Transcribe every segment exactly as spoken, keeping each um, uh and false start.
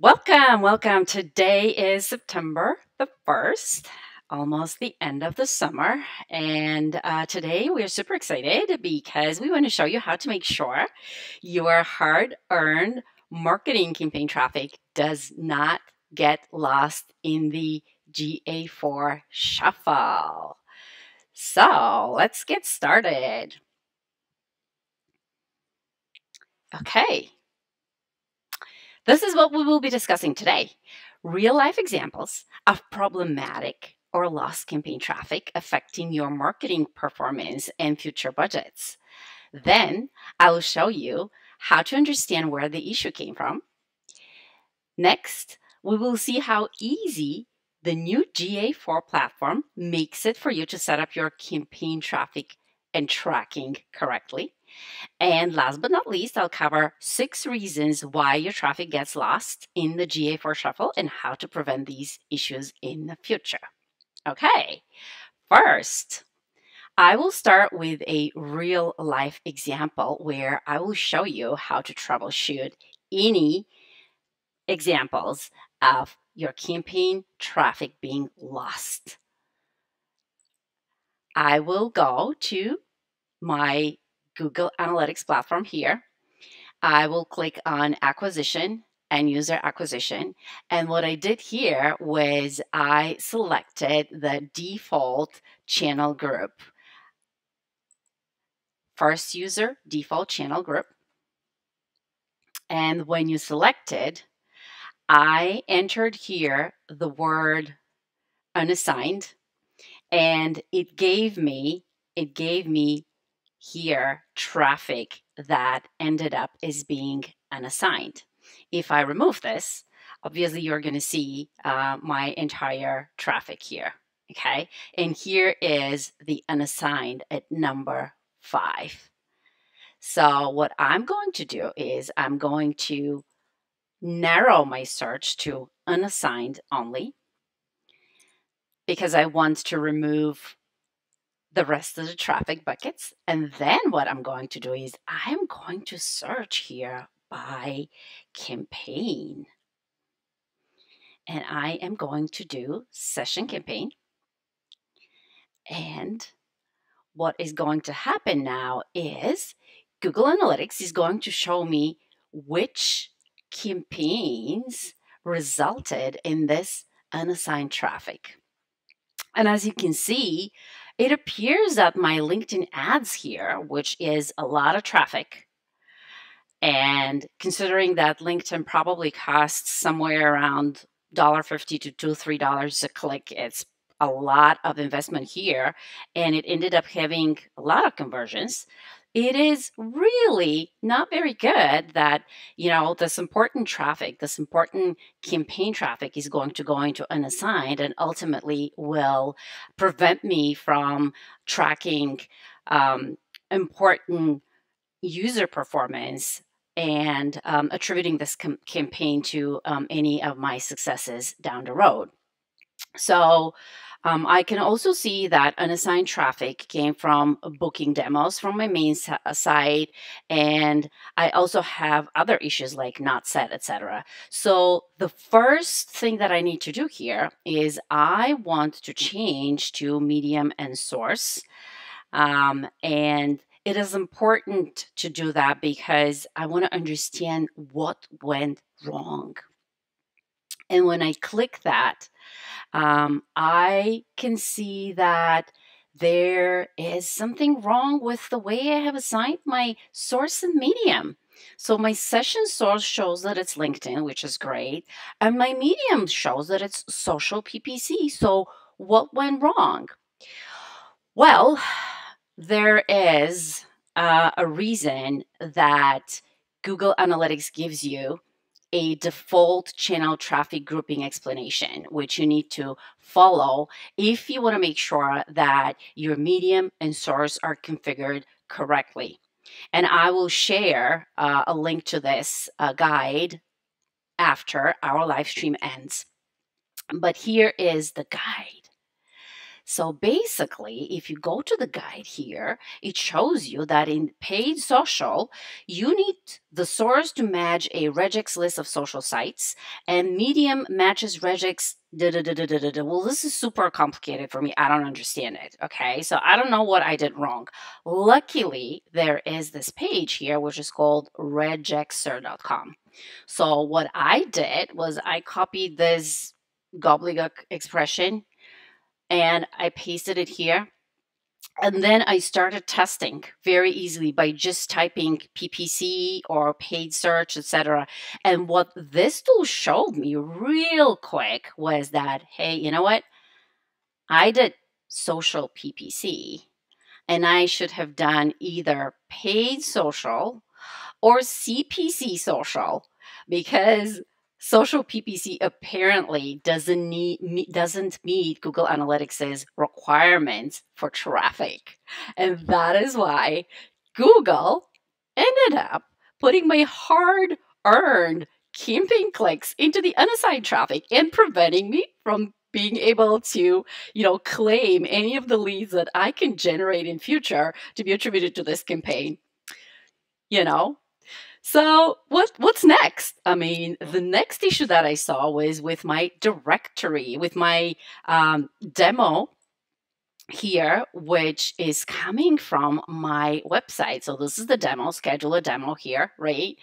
Welcome, welcome. Today is September the first, almost the end of the summer. And uh, today we are super excited because we want to show you how to make sure your hard-earned marketing campaign traffic does not get lost in the G A four shuffle. So let's get started. Okay. This is what we will be discussing today. Real-life examples of problematic or lost campaign traffic affecting your marketing performance and future budgets. Then I will show you how to understand where the issue came from. Next, we will see how easy the new G A four platform makes it for you to set up your campaign traffic and tracking correctly. And last but not least, I'll cover six reasons why your traffic gets lost in the G A four shuffle and how to prevent these issues in the future. Okay, first, I will start with a real-life example where I will show you how to troubleshoot any examples of your campaign traffic being lost. I will go to my Google Analytics platform here. I will click on acquisition and user acquisition. And what I did here was I selected the default channel group. First user, default channel group. And when you selected, I entered here the word unassigned, and it gave me, it gave me here traffic that ended up as being unassigned. If I remove this, obviously you're going to see uh, my entire traffic here. Okay. And here is the unassigned at number five. So what I'm going to do is I'm going to narrow my search to unassigned only because I want to remove the rest of the traffic buckets. And then what I'm going to do is I'm going to search here by campaign. And I am going to do session campaign. And what is going to happen now is Google Analytics is going to show me which campaigns resulted in this unassigned traffic. And as you can see, it appears that my LinkedIn ads here, which is a lot of traffic, and considering that LinkedIn probably costs somewhere around a dollar fifty to two dollars, three dollars a click, it's a lot of investment here, and it ended up having a lot of conversions. It is really not very good that, you know, this important traffic, this important campaign traffic is going to go into unassigned and ultimately will prevent me from tracking um, important user performance and um, attributing this campaign to um, any of my successes down the road. So um, I can also see that unassigned traffic came from booking demos from my main site, and I also have other issues like not set, et cetera. So the first thing that I need to do here is I want to change to medium and source, um, and it is important to do that because I want to understand what went wrong. And when I click that, um, I can see that there is something wrong with the way I have assigned my source and medium. So my session source shows that it's LinkedIn, which is great. And my medium shows that it's social P P C. So what went wrong? Well, there is uh, a reason that Google Analytics gives you a default channel traffic grouping explanation, which you need to follow if you want to make sure that your medium and source are configured correctly. And I will share uh, a link to this uh, guide after our live stream ends. But here is the guide. So basically, if you go to the guide here, it shows you that in paid social, you need the source to match a regex list of social sites, and Medium matches regex da, da, da, da, da, da. Well, this is super complicated for me. I don't understand it, okay? So I don't know what I did wrong. Luckily, there is this page here, which is called regexr dot com. So what I did was I copied this gobbledygook expression and I pasted it here. And then I started testing very easily by just typing P P C or paid search, et cetera. And what this tool showed me real quick was that, hey, you know what? I did social P P C, and I should have done either paid social or C P C social, because social P P C apparently doesn't need doesn't meet Google Analytics' requirements for traffic. And that is why Google ended up putting my hard-earned campaign clicks into the unassigned traffic and preventing me from being able to, you know, claim any of the leads that I can generate in future to be attributed to this campaign. You know? So what, what's next? I mean, the next issue that I saw was with my directory, with my um, demo here, which is coming from my website. So this is the demo, schedule a demo here, right?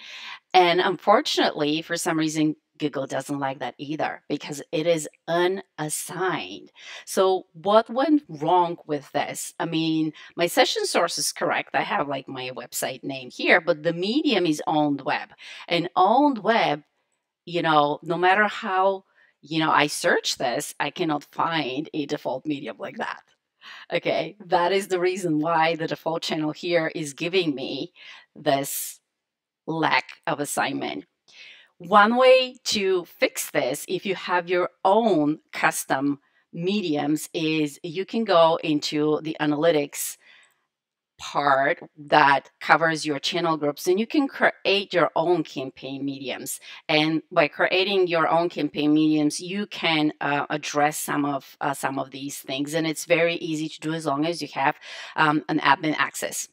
And unfortunately, for some reason, Google doesn't like that either, because it is unassigned. So what went wrong with this? I mean, my session source is correct. I have like my website name here, but the medium is owned web. And owned web, you know, no matter how, you know, I search this, I cannot find a default medium like that. Okay, that is the reason why the default channel here is giving me this lack of assignment. One way to fix this, if you have your own custom mediums, is you can go into the analytics part that covers your channel groups, and you can create your own campaign mediums. And by creating your own campaign mediums, you can uh, address some of uh, some of these things. And it's very easy to do as long as you have um, an admin access.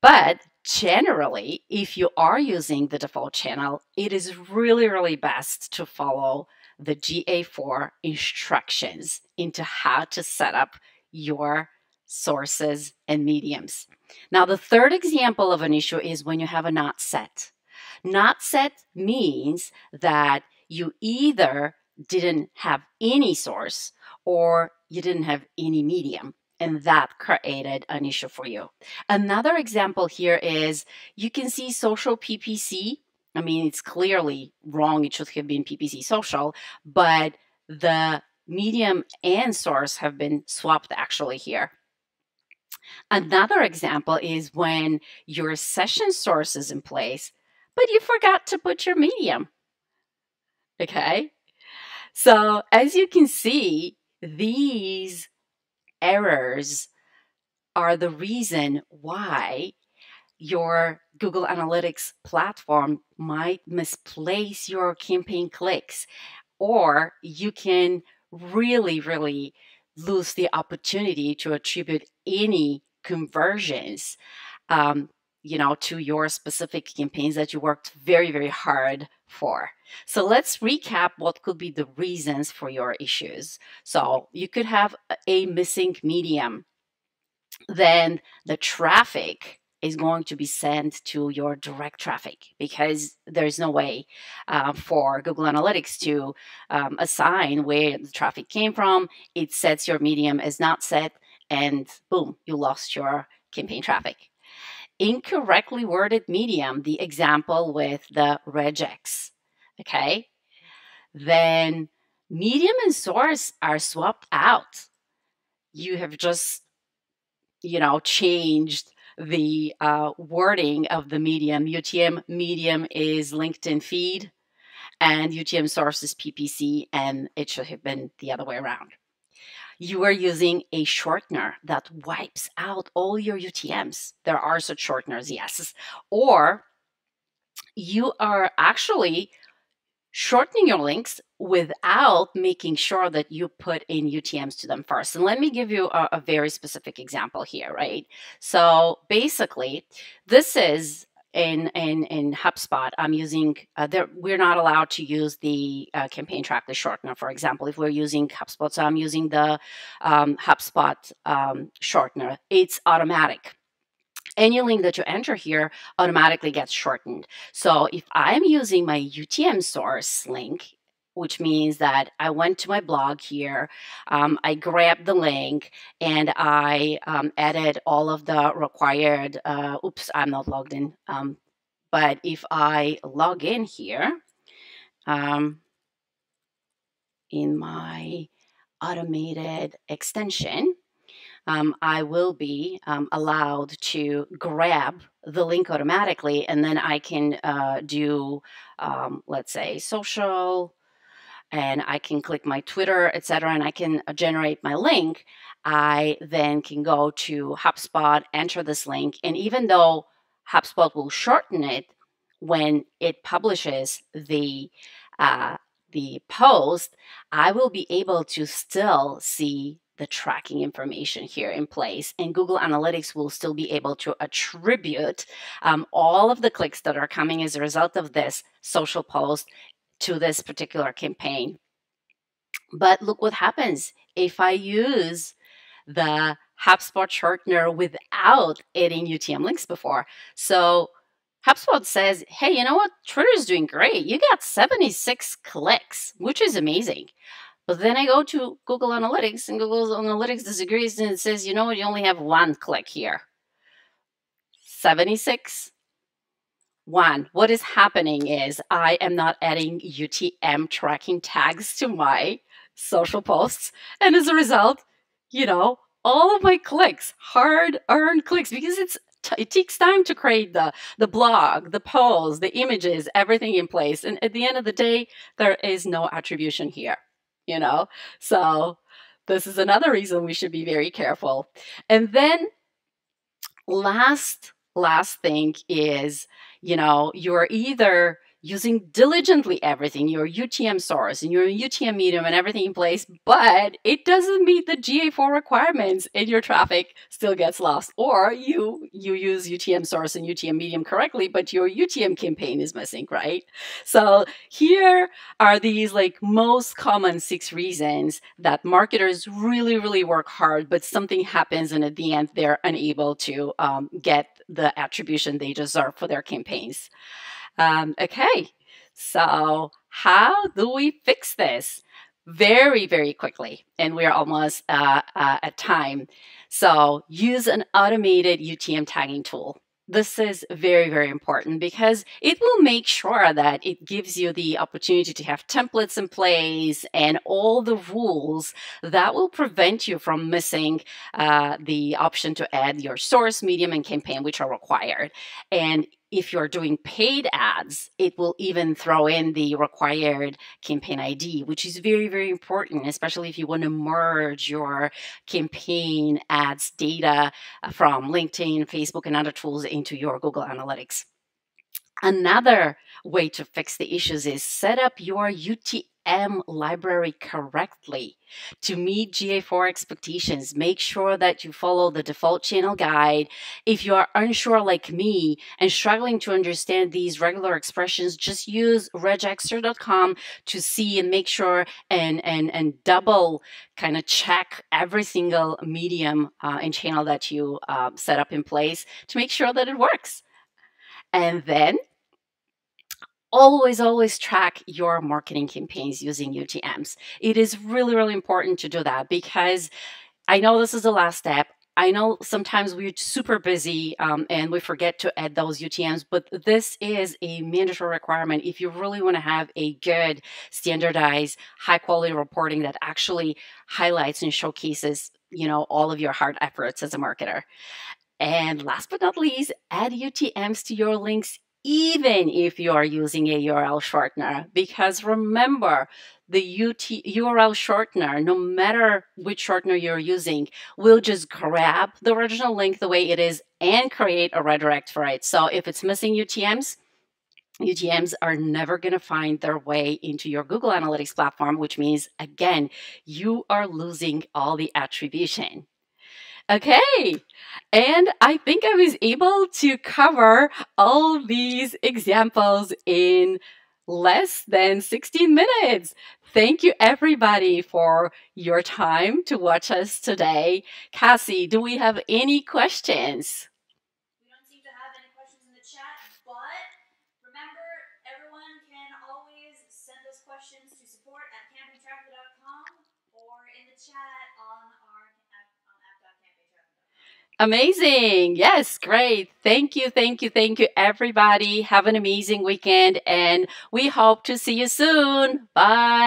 But generally, if you are using the default channel, it is really, really best to follow the G A four instructions into how to set up your sources and mediums. Now, the third example of an issue is when you have a not set. Not set means that you either didn't have any source or you didn't have any medium. And that created an issue for you. Another example here is you can see social P P C. I mean, it's clearly wrong. It should have been P P C social, but the medium and source have been swapped actually here. Another example is when your session source is in place, but you forgot to put your medium. Okay. So as you can see, these errors are the reason why your Google Analytics platform might misplace your campaign clicks, or you can really, really lose the opportunity to attribute any conversions, um, you know, to your specific campaigns that you worked very, very hard for. So let's recap what could be the reasons for your issues. So you could have a missing medium. Then the traffic is going to be sent to your direct traffic, because there's no way uh, for Google Analytics to um, assign where the traffic came from. It sets your medium as not set, and boom, you lost your campaign traffic. Incorrectly worded medium, the example with the regex, okay? Then medium and source are swapped out. You have just, you know, changed the uh, wording of the medium. U T M medium is LinkedIn feed, and U T M source is P P C, and it should have been the other way around. You are using a shortener that wipes out all your U T Ms. There are such shorteners, yes. Or you are actually shortening your links without making sure that you put in U T Ms to them first. And let me give you a, a very specific example here, right? So basically, this is in in, in HubSpot. I'm using, uh, there, we're not allowed to use the uh, campaign tracker shortener, for example, if we're using HubSpot. So I'm using the um, HubSpot um, shortener. It's automatic. Any link that you enter here automatically gets shortened. So if I'm using my U T M source link, which means that I went to my blog here, um, I grabbed the link, and I um, added all of the required, uh, oops, I'm not logged in. Um, but if I log in here, um, in my automated extension, Um, I will be um, allowed to grab the link automatically, and then I can uh, do, um, let's say, social, and I can click my Twitter, et cetera, and I can generate my link. I then can go to HubSpot, enter this link, and even though HubSpot will shorten it when it publishes the uh, the post, I will be able to still see the tracking information here in place, and Google Analytics will still be able to attribute um, all of the clicks that are coming as a result of this social post to this particular campaign. But look what happens if I use the HubSpot shortener without adding U T M links before. So HubSpot says, hey, you know what? Twitter's doing great. You got seventy-six clicks, which is amazing. But then I go to Google Analytics, and Google Analytics disagrees, and it says, you know what, you only have one click here. seventy-six, one. What is happening is I am not adding U T M tracking tags to my social posts. And as a result, you know, all of my clicks, hard-earned clicks, because it's it takes time to create the, the blog, the polls, the images, everything in place. And at the end of the day, there is no attribution here. You know, so this is another reason we should be very careful. And then last, last thing is, you know, you're either using diligently everything, your U T M source and your U T M medium and everything in place, but it doesn't meet the G A four requirements and your traffic still gets lost. Or you you use U T M source and U T M medium correctly, but your U T M campaign is missing, right? So here are these like most common six reasons that marketers really, really work hard, but something happens and at the end they're unable to um, get the attribution they deserve for their campaigns. Um, okay, so how do we fix this? Very, very quickly, and we're almost uh, uh, at time. So use an automated U T M tagging tool. This is very, very important because it will make sure that it gives you the opportunity to have templates in place and all the rules that will prevent you from missing uh, the option to add your source, medium, and campaign, which are required. And if you're doing paid ads, it will even throw in the required campaign I D, which is very, very important, especially if you want to merge your campaign ads data from LinkedIn, Facebook, and other tools into your Google Analytics. Another way to fix the issues is set up your U T M library correctly to meet G A four expectations. Make sure that you follow the default channel guide. If you are unsure like me and struggling to understand these regular expressions, just use regexr dot com to see and make sure and, and, and double kind of check every single medium uh, and channel that you uh, set up in place to make sure that it works. And then always, always track your marketing campaigns using U T Ms. It is really, really important to do that because I know this is the last step. I know sometimes we're super busy um, and we forget to add those U T Ms, but this is a mandatory requirement if you really want to have a good, standardized, high-quality reporting that actually highlights and showcases, you know, all of your hard efforts as a marketer. And last but not least, add U T Ms to your links even if you are using a U R L shortener, because remember, the U R L shortener, no matter which shortener you're using, will just grab the original link the way it is and create a redirect for it. So if it's missing U T Ms, U T Ms are never going to find their way into your Google Analytics platform, which means, again, you are losing all the attribution. Okay, and I think I was able to cover all these examples in less than sixteen minutes. Thank you, everybody, for your time to watch us today. Cassie, do we have any questions? We don't seem to have any questions in the chat, but remember, everyone can always send us questions to support at camping traffic dot com or in the chat on our app. Amazing. Yes, great. Thank you. Thank you. Thank you, everybody. Have an amazing weekend, and we hope to see you soon. Bye.